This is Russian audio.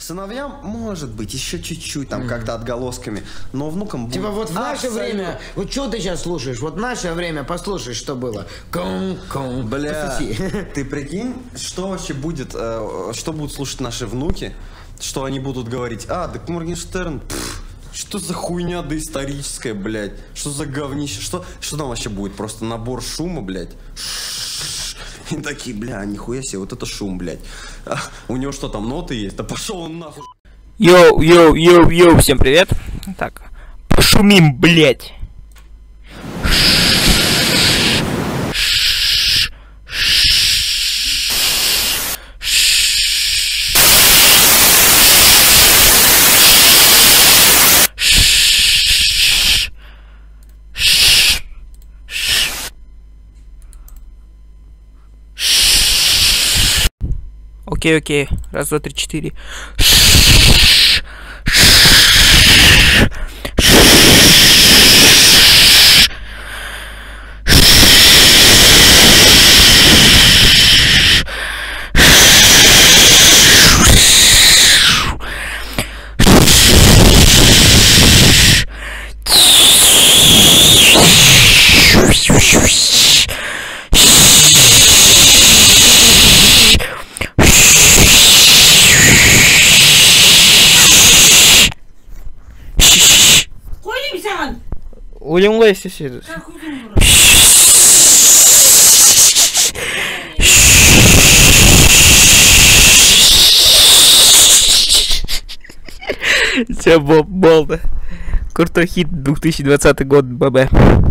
Сыновьям, может быть, еще чуть-чуть, там, как-то отголосками, но внукам будет... Типа вот в наше время, вот что ты сейчас слушаешь, вот в наше время послушай, что было. Ком-ком. Бля, ты прикинь, что вообще будет, что будут слушать наши внуки, что они будут говорить, а, так Моргенштерн, пфф. Что за хуйня доисторическая, блядь? Что за говнище? Что там вообще будет? Просто набор шума, блядь? И такие, бля, нихуя себе, вот это шум, блядь. А, у него что там, ноты есть? Да пошел он нахуй. Йоу, всем привет. Так, пошумим, блядь. Окей. Раз, два, три, четыре. Улем лайси сидит. Все, Боб Болда. Крутой хит 2020 год, ББ.